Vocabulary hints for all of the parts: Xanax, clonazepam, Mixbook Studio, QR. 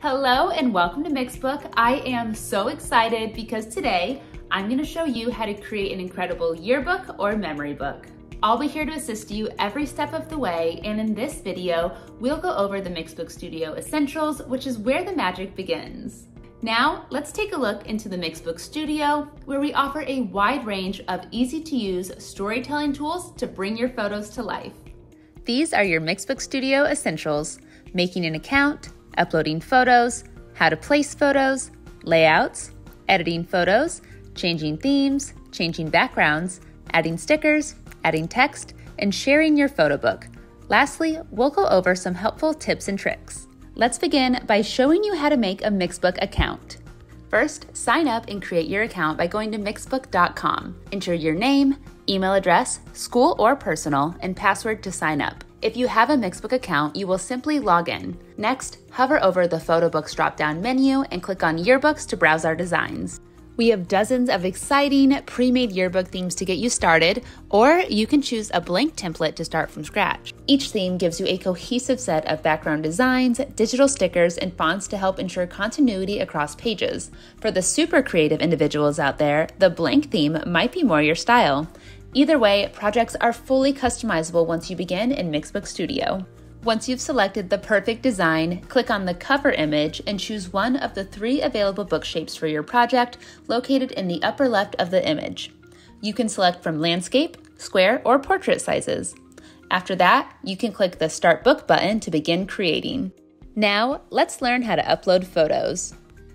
Hello and welcome to Mixbook. I am so excited because today I'm going to show you how to create an incredible yearbook or memory book. I'll be here to assist you every step of the way, and in this video we'll go over the Mixbook Studio Essentials, which is where the magic begins. Now let's take a look into the Mixbook Studio, where we offer a wide range of easy-to-use storytelling tools to bring your photos to life. These are your Mixbook Studio Essentials: making an account, uploading photos, how to place photos, layouts, editing photos, changing themes, changing backgrounds, adding stickers, adding text, and sharing your photo book. Lastly, we'll go over some helpful tips and tricks. Let's begin by showing you how to make a Mixbook account. First, sign up and create your account by going to mixbook.com. Enter your name, email address, school or personal, and password to sign up. If you have a Mixbook account, you will simply log in. Next, hover over the Photo Books drop-down menu and click on Yearbooks to browse our designs. We have dozens of exciting pre-made yearbook themes to get you started, or you can choose a blank template to start from scratch. Each theme gives you a cohesive set of background designs, digital stickers, and fonts to help ensure continuity across pages. For the super creative individuals out there, the blank theme might be more your style. Either way, projects are fully customizable once you begin in Mixbook Studio. Once you've selected the perfect design, click on the cover image and choose one of the three available book shapes for your project located in the upper left of the image. You can select from landscape, square, or portrait sizes. After that, you can click the Start Book button to begin creating. Now, let's learn how to upload photos.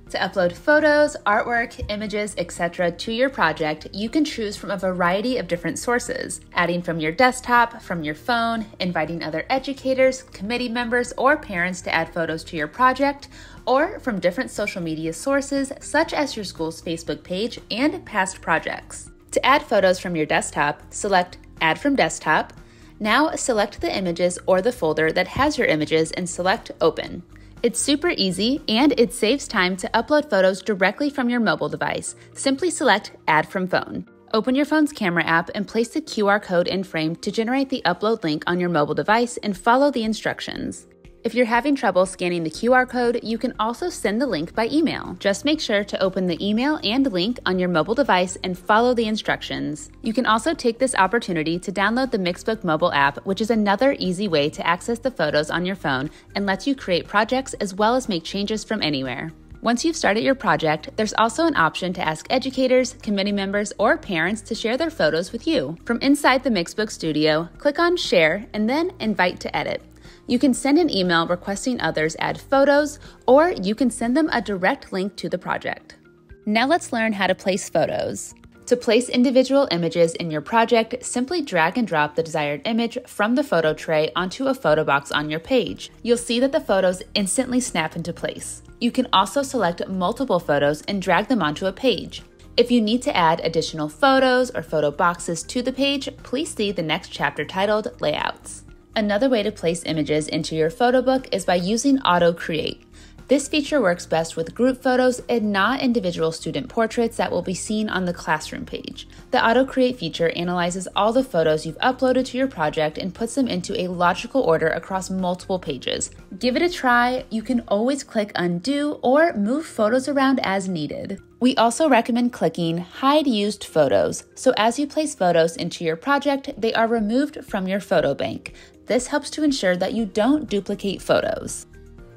To upload photos, artwork, images, etc. to your project, you can choose from a variety of different sources, adding from your desktop, from your phone, inviting other educators, committee members, or parents to add photos to your project, or from different social media sources such as your school's Facebook page and past projects. To add photos from your desktop, select Add from Desktop. Now select the images or the folder that has your images and select Open. It's super easy, and it saves time to upload photos directly from your mobile device. Simply select Add from Phone. Open your phone's camera app and place the QR code in frame to generate the upload link on your mobile device and follow the instructions. If you're having trouble scanning the QR code, you can also send the link by email. Just make sure to open the email and link on your mobile device and follow the instructions. You can also take this opportunity to download the Mixbook mobile app, which is another easy way to access the photos on your phone and lets you create projects as well as make changes from anywhere. Once you've started your project, there's also an option to ask educators, committee members, or parents to share their photos with you. From inside the Mixbook Studio, click on Share and then Invite to Edit. You can send an email requesting others add photos, or you can send them a direct link to the project. Now let's learn how to place photos. To place individual images in your project, simply drag and drop the desired image from the photo tray onto a photo box on your page. You'll see that the photos instantly snap into place. You can also select multiple photos and drag them onto a page. If you need to add additional photos or photo boxes to the page, please see the next chapter titled Layouts. Another way to place images into your photo book is by using Auto Create. This feature works best with group photos and not individual student portraits that will be seen on the classroom page. The Auto Create feature analyzes all the photos you've uploaded to your project and puts them into a logical order across multiple pages. Give it a try. You can always click Undo or move photos around as needed. We also recommend clicking Hide Used Photos, so as you place photos into your project, they are removed from your photo bank. This helps to ensure that you don't duplicate photos.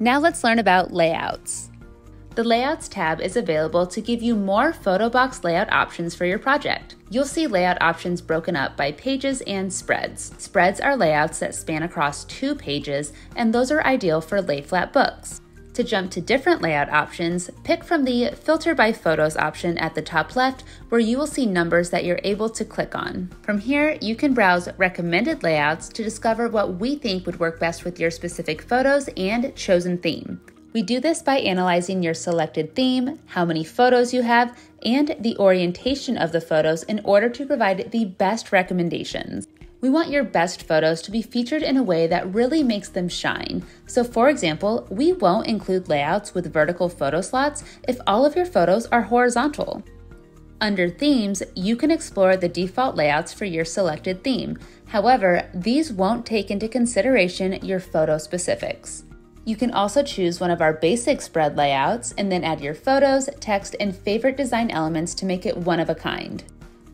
Now let's learn about layouts. The Layouts tab is available to give you more photo box layout options for your project. You'll see layout options broken up by pages and spreads. Spreads are layouts that span across two pages, and those are ideal for lay-flat books. To jump to different layout options, pick from the Filter by Photos option at the top left, where you will see numbers that you're able to click on. From here, you can browse recommended layouts to discover what we think would work best with your specific photos and chosen theme. We do this by analyzing your selected theme, how many photos you have, and the orientation of the photos in order to provide the best recommendations. We want your best photos to be featured in a way that really makes them shine. So for example, we won't include layouts with vertical photo slots if all of your photos are horizontal. Under Themes, you can explore the default layouts for your selected theme. However, these won't take into consideration your photo specifics. You can also choose one of our basic spread layouts and then add your photos, text, and favorite design elements to make it one of a kind.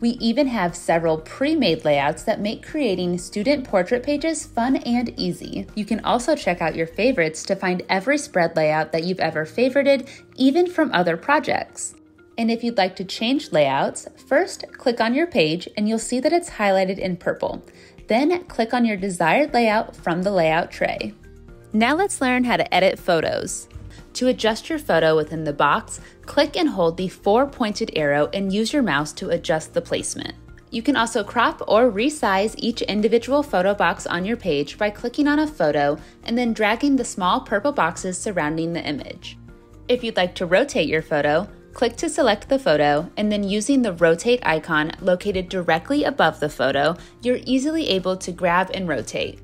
We even have several pre-made layouts that make creating student portrait pages fun and easy. You can also check out your favorites to find every spread layout that you've ever favorited, even from other projects. And if you'd like to change layouts, first click on your page and you'll see that it's highlighted in purple. Then click on your desired layout from the layout tray. Now let's learn how to edit photos. To adjust your photo within the box, click and hold the four-pointed arrow and use your mouse to adjust the placement. You can also crop or resize each individual photo box on your page by clicking on a photo and then dragging the small purple boxes surrounding the image. If you'd like to rotate your photo, click to select the photo, and then using the rotate icon located directly above the photo, you're easily able to grab and rotate.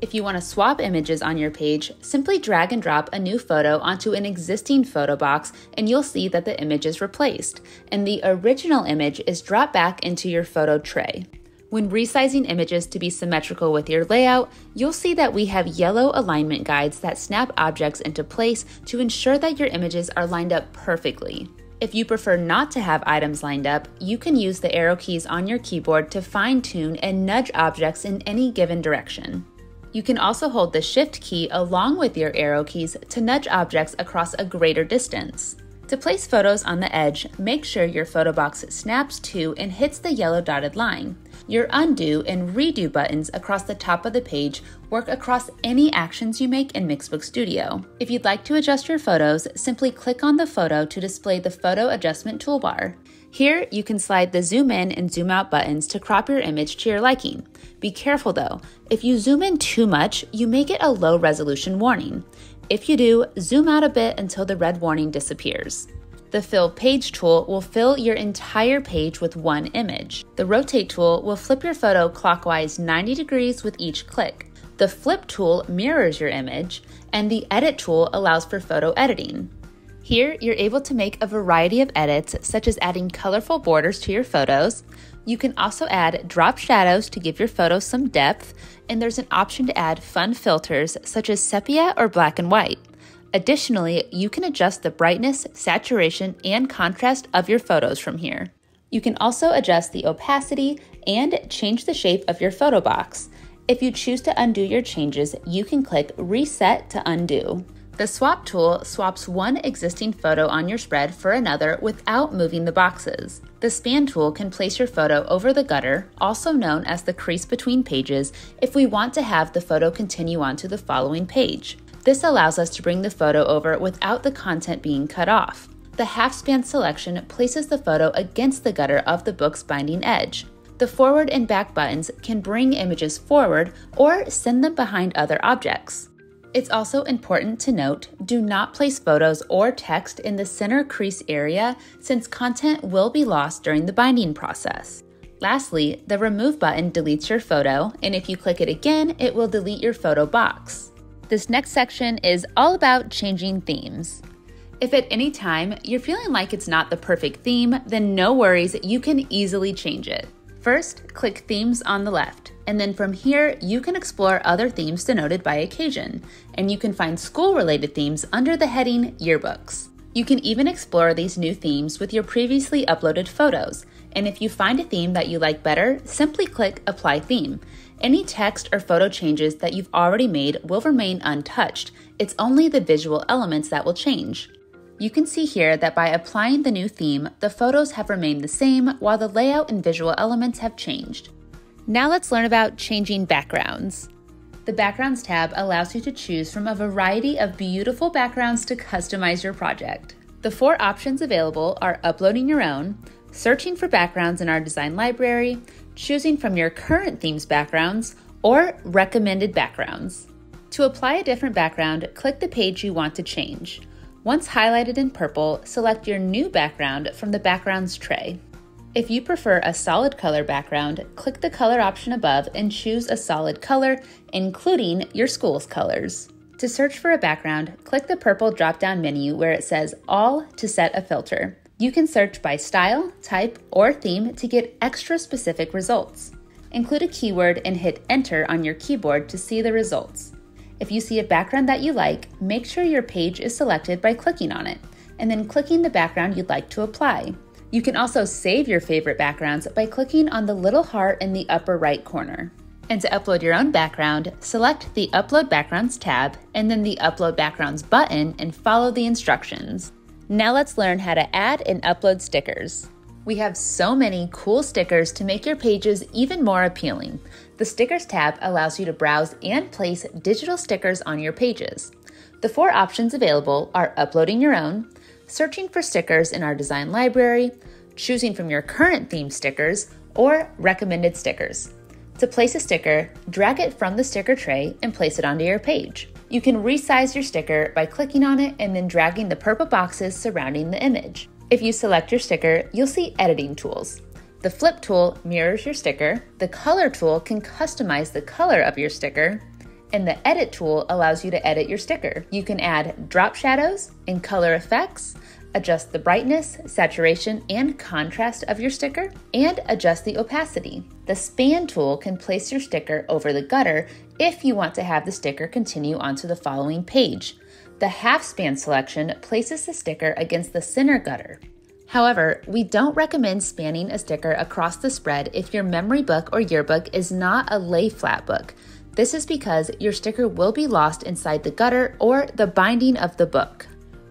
If you want to swap images on your page, simply drag and drop a new photo onto an existing photo box and you'll see that the image is replaced, and the original image is dropped back into your photo tray. When resizing images to be symmetrical with your layout, you'll see that we have yellow alignment guides that snap objects into place to ensure that your images are lined up perfectly. If you prefer not to have items lined up, you can use the arrow keys on your keyboard to fine-tune and nudge objects in any given direction. You can also hold the Shift key along with your arrow keys to nudge objects across a greater distance. To place photos on the edge, make sure your photo box snaps to and hits the yellow dotted line. Your undo and redo buttons across the top of the page work across any actions you make in Mixbook Studio. If you'd like to adjust your photos, simply click on the photo to display the photo adjustment toolbar. Here, you can slide the zoom in and zoom out buttons to crop your image to your liking. Be careful though, if you zoom in too much, you may get a low resolution warning. If you do, zoom out a bit until the red warning disappears. The Fill Page tool will fill your entire page with one image. The Rotate tool will flip your photo clockwise 90 degrees with each click. The Flip tool mirrors your image, and the Edit tool allows for photo editing. Here, you're able to make a variety of edits, such as adding colorful borders to your photos. You can also add drop shadows to give your photos some depth, and there's an option to add fun filters, such as sepia or black and white. Additionally, you can adjust the brightness, saturation, and contrast of your photos from here. You can also adjust the opacity and change the shape of your photo box. If you choose to undo your changes, you can click Reset to undo. The Swap tool swaps one existing photo on your spread for another without moving the boxes. The Span tool can place your photo over the gutter, also known as the crease between pages, if we want to have the photo continue on to the following page. This allows us to bring the photo over without the content being cut off. The half span selection places the photo against the gutter of the book's binding edge. The forward and back buttons can bring images forward or send them behind other objects. It's also important to note, do not place photos or text in the center crease area since content will be lost during the binding process. Lastly, the Remove button deletes your photo, and if you click it again, it will delete your photo box. This next section is all about changing themes. If at any time you're feeling like it's not the perfect theme, then no worries, you can easily change it. First, click Themes on the left, and then from here, you can explore other themes denoted by occasion, and you can find school-related themes under the heading Yearbooks. You can even explore these new themes with your previously uploaded photos, and if you find a theme that you like better, simply click Apply Theme. Any text or photo changes that you've already made will remain untouched. It's only the visual elements that will change. You can see here that by applying the new theme, the photos have remained the same while the layout and visual elements have changed. Now let's learn about changing backgrounds. The Backgrounds tab allows you to choose from a variety of beautiful backgrounds to customize your project. The four options available are uploading your own, searching for backgrounds in our design library, choosing from your current theme's backgrounds, or recommended backgrounds. To apply a different background, click the page you want to change. Once highlighted in purple, select your new background from the Backgrounds tray. If you prefer a solid color background, click the color option above and choose a solid color, including your school's colors. To search for a background, click the purple drop-down menu where it says All to set a filter. You can search by style, type, or theme to get extra specific results. Include a keyword and hit Enter on your keyboard to see the results. If you see a background that you like, make sure your page is selected by clicking on it, and then clicking the background you'd like to apply. You can also save your favorite backgrounds by clicking on the little heart in the upper right corner. And to upload your own background, select the Upload Backgrounds tab and then the Upload Backgrounds button and follow the instructions. Now let's learn how to add and upload stickers. We have so many cool stickers to make your pages even more appealing. The Stickers tab allows you to browse and place digital stickers on your pages. The four options available are uploading your own, searching for stickers in our design library, choosing from your current theme stickers, or recommended stickers. To place a sticker, drag it from the sticker tray and place it onto your page. You can resize your sticker by clicking on it and then dragging the purple boxes surrounding the image. If you select your sticker, you'll see editing tools. The flip tool mirrors your sticker, the color tool can customize the color of your sticker, and the edit tool allows you to edit your sticker. You can add drop shadows and color effects, adjust the brightness, saturation, and contrast of your sticker, and adjust the opacity. The span tool can place your sticker over the gutter if you want to have the sticker continue onto the following page. The half span selection places the sticker against the center gutter. However, we don't recommend spanning a sticker across the spread if your memory book or yearbook is not a lay flat book. This is because your sticker will be lost inside the gutter or the binding of the book.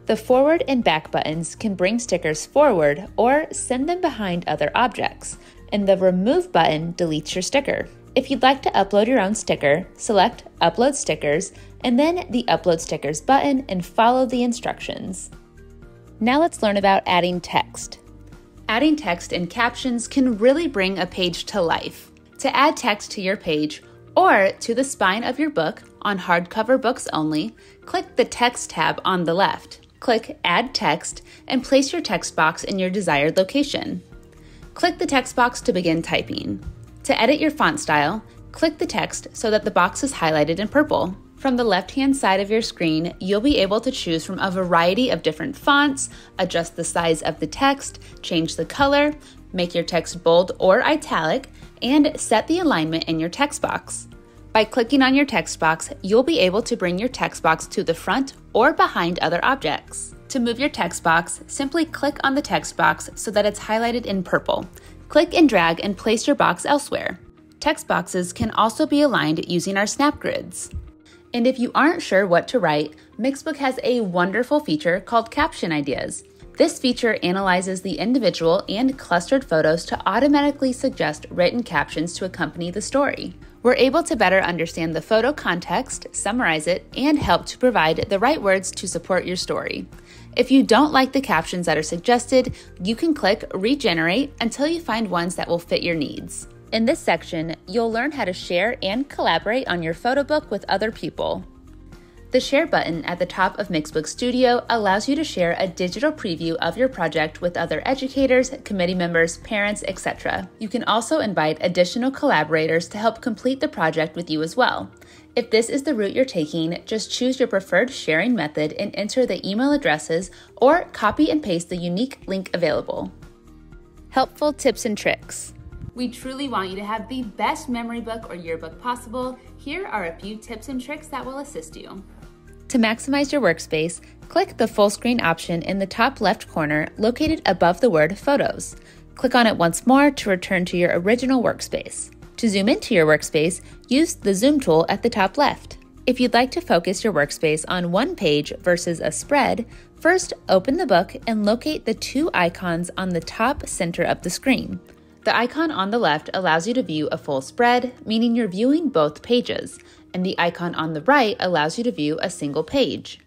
The forward and back buttons can bring stickers forward or send them behind other objects, and the remove button deletes your sticker. If you'd like to upload your own sticker, select Upload Stickers and then the Upload Stickers button and follow the instructions. Now let's learn about adding text. Adding text and captions can really bring a page to life. To add text to your page, or to the spine of your book, on hardcover books only, click the Text tab on the left. Click Add Text and place your text box in your desired location. Click the text box to begin typing. To edit your font style, click the text so that the box is highlighted in purple. From the left-hand side of your screen, you'll be able to choose from a variety of different fonts, adjust the size of the text, change the color, make your text bold or italic, and set the alignment in your text box. By clicking on your text box, you'll be able to bring your text box to the front or behind other objects. To move your text box, simply click on the text box so that it's highlighted in purple. Click and drag and place your box elsewhere. Text boxes can also be aligned using our snap grids. And if you aren't sure what to write, Mixbook has a wonderful feature called Caption Ideas. This feature analyzes the individual and clustered photos to automatically suggest written captions to accompany the story. We're able to better understand the photo context, summarize it, and help to provide the right words to support your story. If you don't like the captions that are suggested, you can click Regenerate until you find ones that will fit your needs. In this section, you'll learn how to share and collaborate on your photo book with other people. The Share button at the top of Mixbook Studio allows you to share a digital preview of your project with other educators, committee members, parents, etc. You can also invite additional collaborators to help complete the project with you as well. If this is the route you're taking, just choose your preferred sharing method and enter the email addresses or copy and paste the unique link available. Helpful tips and tricks. We truly want you to have the best memory book or yearbook possible. Here are a few tips and tricks that will assist you. To maximize your workspace, click the full screen option in the top left corner located above the word Photos. Click on it once more to return to your original workspace. To zoom into your workspace, use the Zoom tool at the top left. If you'd like to focus your workspace on one page versus a spread, first open the book and locate the two icons on the top center of the screen. The icon on the left allows you to view a full spread, meaning you're viewing both pages, and the icon on the right allows you to view a single page.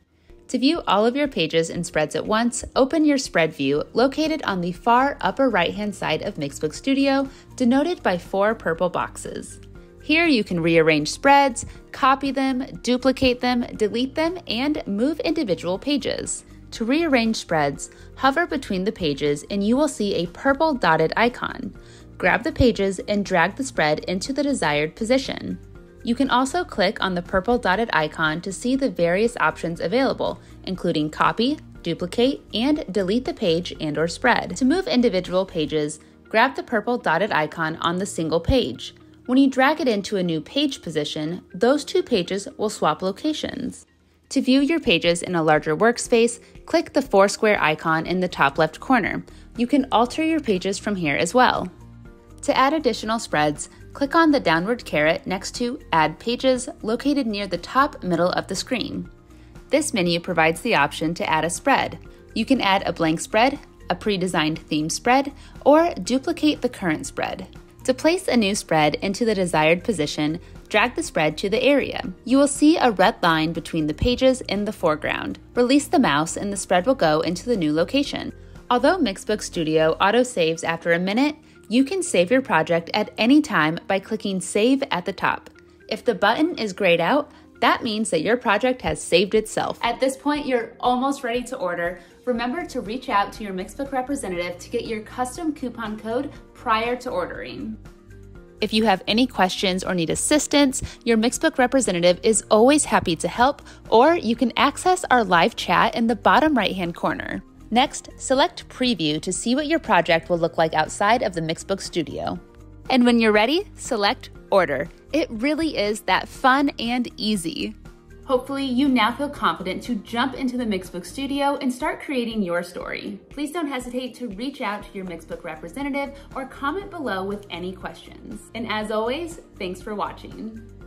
To view all of your pages and spreads at once, open your spread view located on the far upper right-hand side of Mixbook Studio, denoted by four purple boxes. Here you can rearrange spreads, copy them, duplicate them, delete them, and move individual pages. To rearrange spreads, hover between the pages and you will see a purple dotted icon. Grab the pages and drag the spread into the desired position. You can also click on the purple dotted icon to see the various options available, including copy, duplicate, and delete the page and/or spread. To move individual pages, grab the purple dotted icon on the single page. When you drag it into a new page position, those two pages will swap locations. To view your pages in a larger workspace, click the four-square icon in the top left corner. You can alter your pages from here as well. To add additional spreads, click on the downward caret next to Add Pages, located near the top middle of the screen. This menu provides the option to add a spread. You can add a blank spread, a pre-designed theme spread, or duplicate the current spread. To place a new spread into the desired position, drag the spread to the area. You will see a red line between the pages in the foreground. Release the mouse and the spread will go into the new location. Although Mixbook Studio auto-saves after a minute, you can save your project at any time by clicking Save at the top. If the button is grayed out, that means that your project has saved itself. At this point, you're almost ready to order. Remember to reach out to your Mixbook representative to get your custom coupon code prior to ordering. If you have any questions or need assistance, your Mixbook representative is always happy to help, or you can access our live chat in the bottom right-hand corner. Next, select Preview to see what your project will look like outside of the Mixbook Studio. And when you're ready, select Order. It really is that fun and easy. Hopefully, you now feel confident to jump into the Mixbook Studio and start creating your story. Please don't hesitate to reach out to your Mixbook representative or comment below with any questions. And as always, thanks for watching.